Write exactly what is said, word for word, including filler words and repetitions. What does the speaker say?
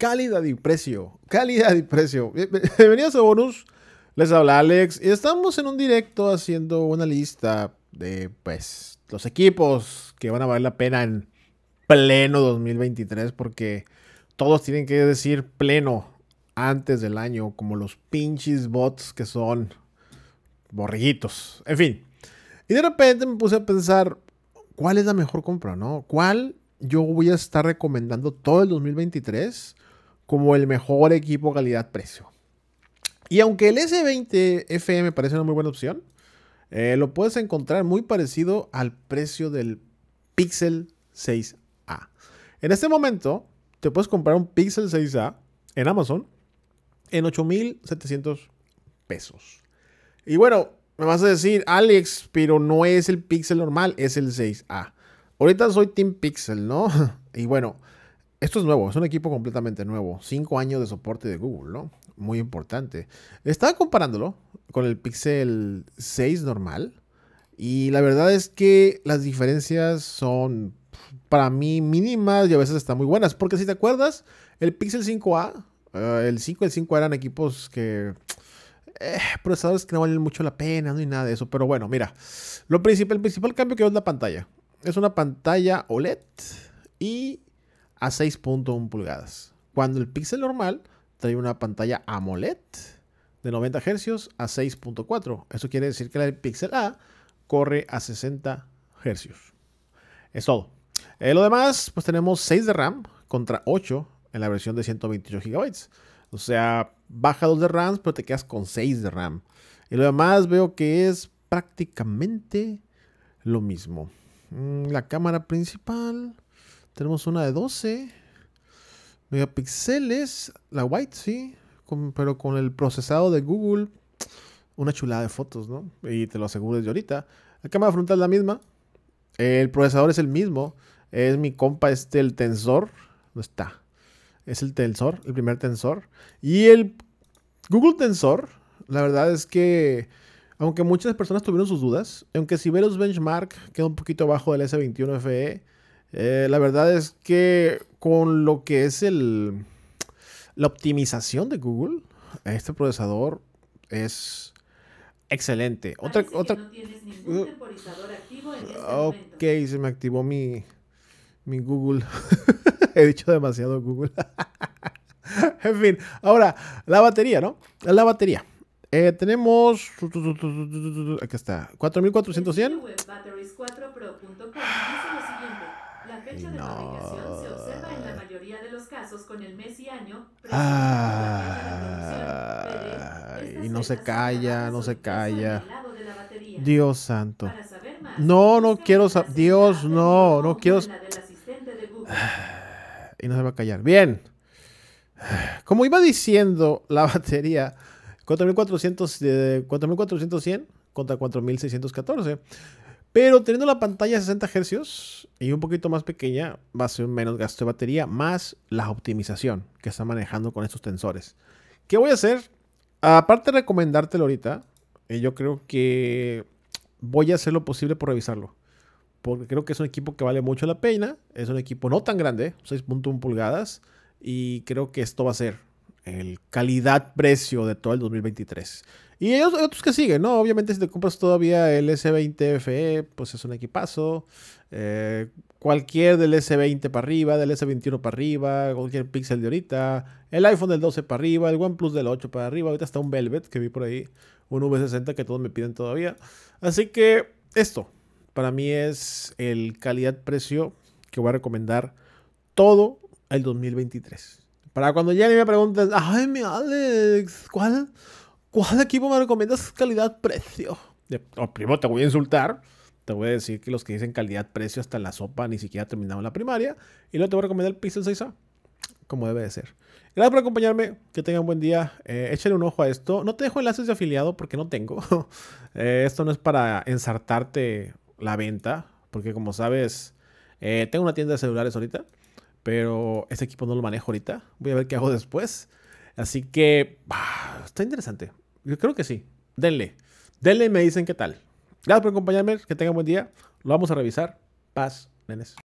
Calidad y precio. Calidad y precio. Bienvenidos a Bonus. Les habla Alex. Y estamos en un directo haciendo una lista de, pues, los equipos que van a valer la pena en pleno dos mil veintitrés. Porque todos tienen que decir pleno antes del año. Como los pinches bots que son borriguitos. En fin. Y de repente me puse a pensar, ¿cuál es la mejor compra, no? ¿Cuál yo voy a estar recomendando todo el dos mil veintitrés como el mejor equipo calidad-precio? Y aunque el ese veinte efe me parece una muy buena opción, eh, lo puedes encontrar muy parecido al precio del Pixel seis A. En este momento, te puedes comprar un Pixel seis A en Amazon en ocho mil setecientos pesos. Y bueno, me vas a decir, Alex, pero no es el Pixel normal, es el seis A. Ahorita soy Team Pixel, ¿no? Y bueno, esto es nuevo, es un equipo completamente nuevo. Cinco años de soporte de Google, ¿no? Muy importante. Estaba comparándolo con el Pixel seis normal. Y la verdad es que las diferencias son, para mí, mínimas y a veces están muy buenas. Porque si te acuerdas, el Pixel cinco A, uh, el cinco y el cinco A eran equipos que... Eh, procesadores que no valen mucho la pena, no hay nada de eso. Pero bueno, mira, lo principal, el principal cambio que veo es la pantalla. Es una pantalla O L E D y a seis punto uno pulgadas. Cuando el Pixel normal trae una pantalla AMOLED de noventa hercios a seis punto cuatro. Eso quiere decir que el Pixel A corre a sesenta hercios. Es todo. Eh, lo demás, pues tenemos seis de RAM contra ocho en la versión de ciento veintiocho gigabytes. O sea, baja dos de RAM, pero te quedas con seis de RAM. Y lo demás veo que es prácticamente lo mismo. La cámara principal, tenemos una de doce megapíxeles, la white, sí, con, pero con el procesado de Google, una chulada de fotos, ¿no? Y te lo aseguro desde ahorita. La cámara frontal es la misma, el procesador es el mismo, es mi compa este, el Tensor, no está, es el Tensor, el primer Tensor. Y el Google Tensor, la verdad es que... aunque muchas personas tuvieron sus dudas, aunque si ve los benchmark queda un poquito abajo del ese veintiuno efe e, eh, la verdad es que con lo que es el, la optimización de Google, este procesador es excelente. Otra, otra, no tienes ningún uh, temporizador activo en este ok, momento. Se me activó mi, mi Google. He dicho demasiado Google. En fin, ahora, la batería, ¿no? La batería. Eh, tenemos... Aquí está. cuatro mil cuatrocientos cien. La fecha de fabricación se observa en la mayoría de los casos con el mes y año. Y no se calla, no se calla. Dios santo. No, no quiero... Dios, no, no quiero... Y no se va a callar. Bien. Como iba diciendo, la batería... cuatro mil cuatrocientos cien contra cuatro mil seiscientos catorce. Pero teniendo la pantalla a sesenta hercios y un poquito más pequeña, va a ser menos gasto de batería, más la optimización que está manejando con estos tensores. ¿Qué voy a hacer? Aparte de recomendártelo ahorita, yo creo que voy a hacer lo posible por revisarlo. Porque creo que es un equipo que vale mucho la pena. Es un equipo no tan grande, seis punto uno pulgadas. Y creo que esto va a ser el calidad-precio de todo el dos mil veintitrés. Y hay otros que siguen, ¿no? Obviamente, si te compras todavía el ese veinte efe e, pues es un equipazo. Eh, cualquier del ese veinte para arriba, del ese veintiuno para arriba, cualquier Pixel de ahorita, el iPhone del doce para arriba, el OnePlus del ocho para arriba. Ahorita está un Velvet que vi por ahí, un uve sesenta que todos me piden todavía. Así que esto, para mí, es el calidad-precio que voy a recomendar todo el dos mil veintitrés. Para cuando ya me preguntes, ay, mi Alex, ¿cuál, ¿cuál equipo me recomiendas calidad-precio? Primero te voy a insultar, te voy a decir que los que dicen calidad-precio hasta la sopa ni siquiera terminaron la primaria, y luego te voy a recomendar el Pixel seis A, como debe de ser. Gracias por acompañarme, que tengan buen día, eh, échale un ojo a esto. No te dejo enlaces de afiliado porque no tengo. eh, esto no es para ensartarte la venta, porque como sabes, eh, tengo una tienda de celulares ahorita. Pero este equipo no lo manejo ahorita. Voy a ver qué hago después. Así que bah, está interesante. Yo creo que sí. Denle. Denle y me dicen qué tal. Gracias por acompañarme. Que tengan buen día. Lo vamos a revisar. Paz, nenes.